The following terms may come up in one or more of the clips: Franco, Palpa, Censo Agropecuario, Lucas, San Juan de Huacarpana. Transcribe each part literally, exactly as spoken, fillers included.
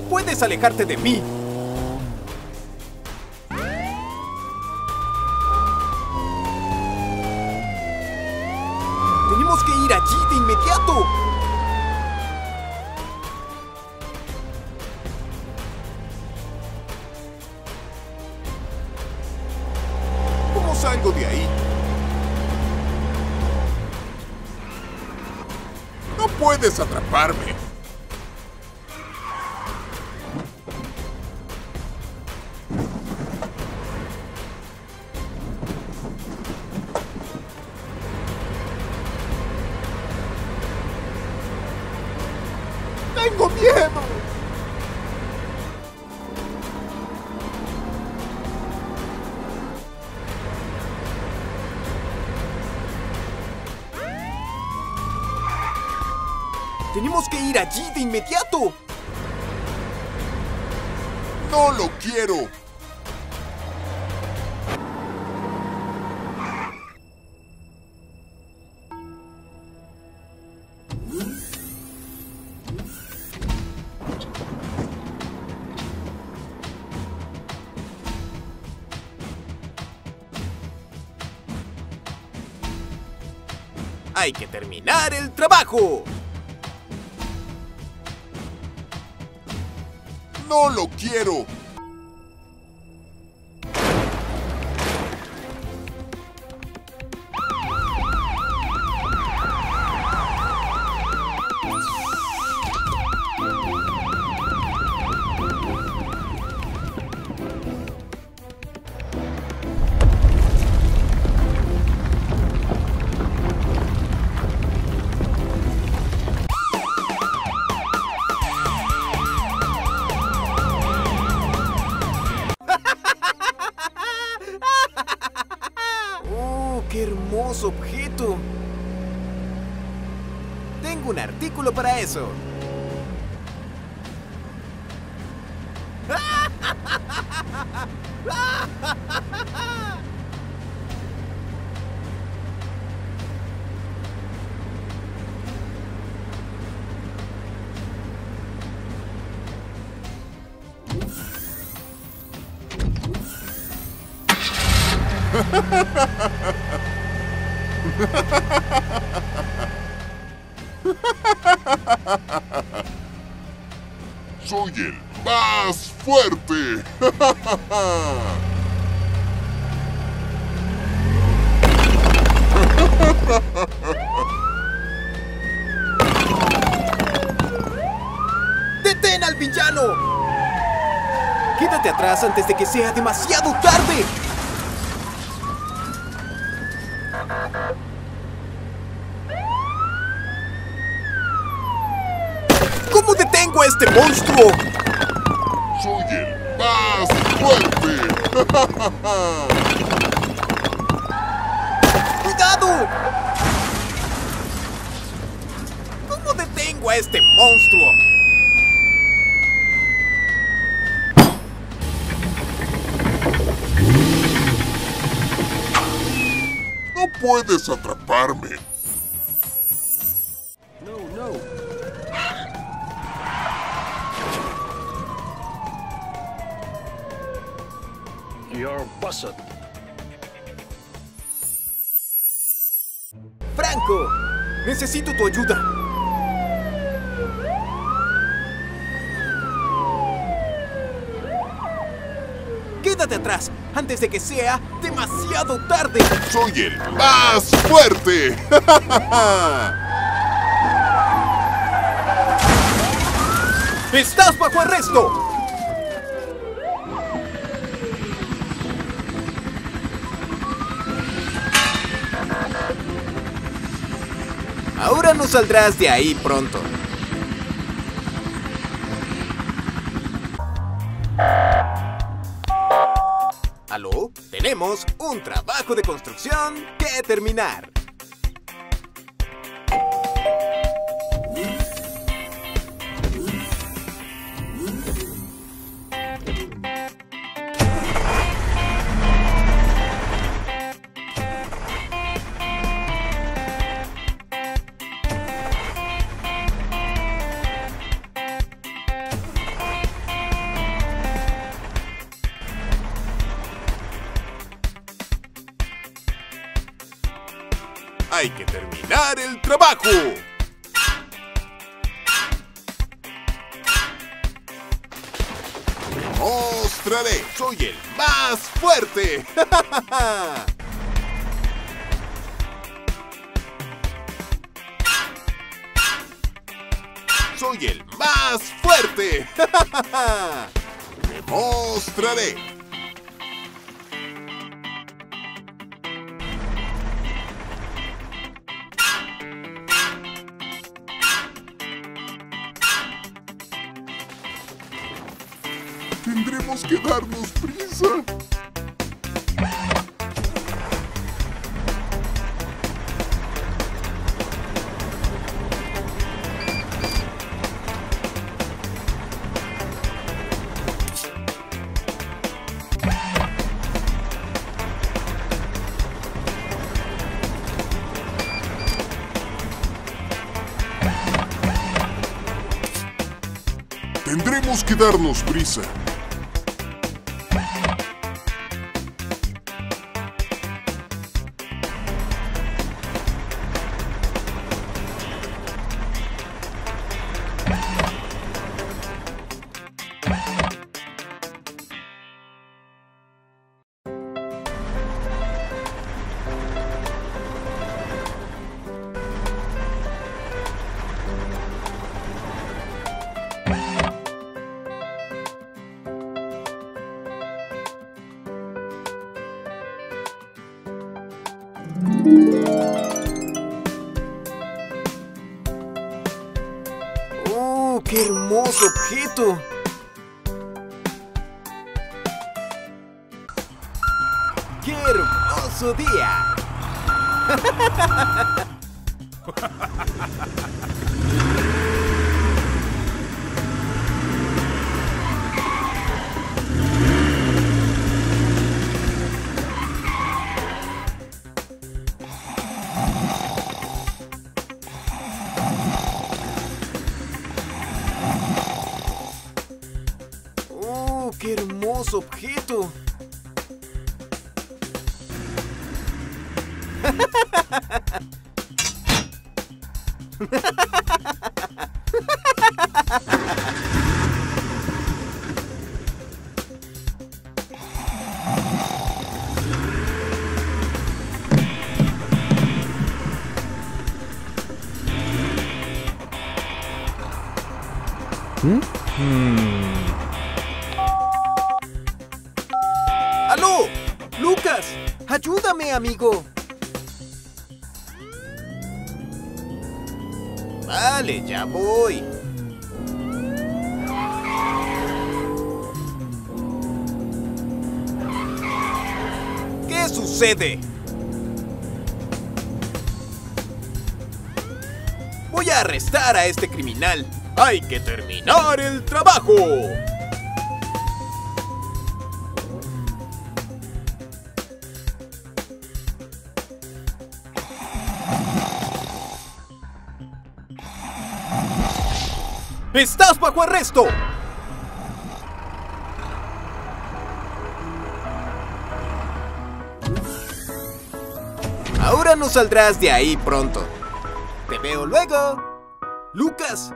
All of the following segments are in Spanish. ¡No puedes alejarte de mí! ¡Tenemos que ir allí de inmediato! ¿Cómo salgo de ahí? ¡No puedes atraparme! ¡Tengo miedo! ¡Tenemos que ir allí de inmediato! ¡No lo quiero! ¡Hay que terminar el trabajo! ¡No lo quiero! ¡Qué hermoso objeto! Tengo un artículo para eso. Soy el más fuerte. ¡Detén al villano! Quédate atrás antes de que sea demasiado tarde. ¿Cómo detengo a este monstruo? Soy el más fuerte. ¡Cuidado! ¿Cómo detengo a este monstruo? No puedes atraparme. No, no. You're busted. Franco, necesito tu ayuda. Quédate atrás antes de que sea demasiado tarde. Soy el más fuerte. ¡Estás bajo arresto! Ahora no saldrás de ahí pronto. ¿Aló? Tenemos un trabajo de construcción que terminar. terminar el trabajo. ¡Mostraré! ¡Soy el más fuerte! ¡Ja! ¡Soy el más fuerte! ¡Ja! ¡Me mostraré! Tendremos que darnos prisa. Tendremos que darnos prisa. ¡Oh, qué hermoso objeto! ¡Qué hermoso día! ¡Qué hermoso objeto! ¿Mm? Hmm. ¡Aló! ¡Lucas! ¡Ayúdame, amigo! Vale, ya voy. ¿Qué sucede? Voy a arrestar a este criminal. ¡Hay que terminar el trabajo! ¡Estás bajo arresto! Ahora no saldrás de ahí pronto. Te veo luego, Lucas.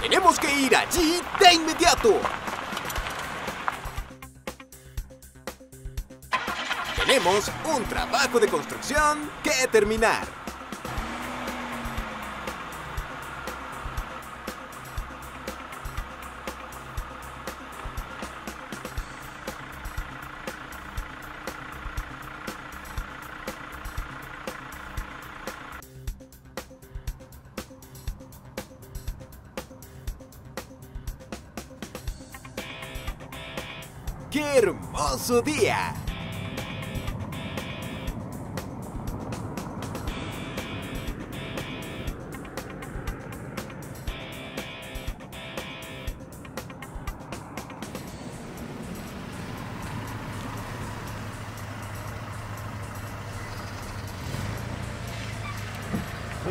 ¡Tenemos que ir allí de inmediato! Tenemos un trabajo de construcción que terminar. ¡Qué hermoso día!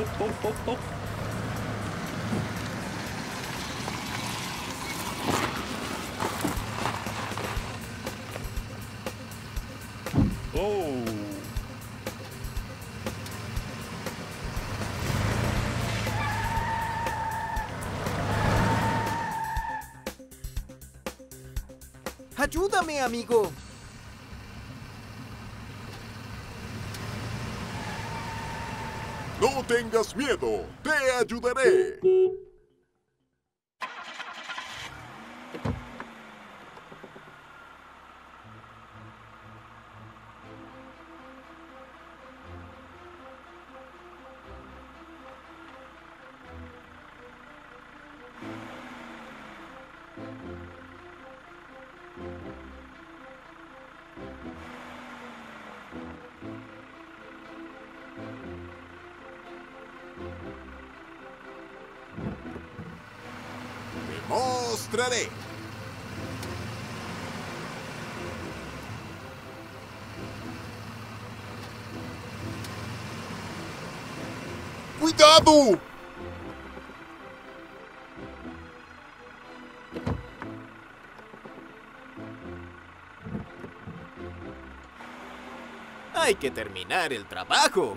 up, up, up, up. Oh. Ayúdame, amigo. No tengas miedo, te ayudaré. ¡Mostraré! ¡Cuidado! Hay que terminar el trabajo.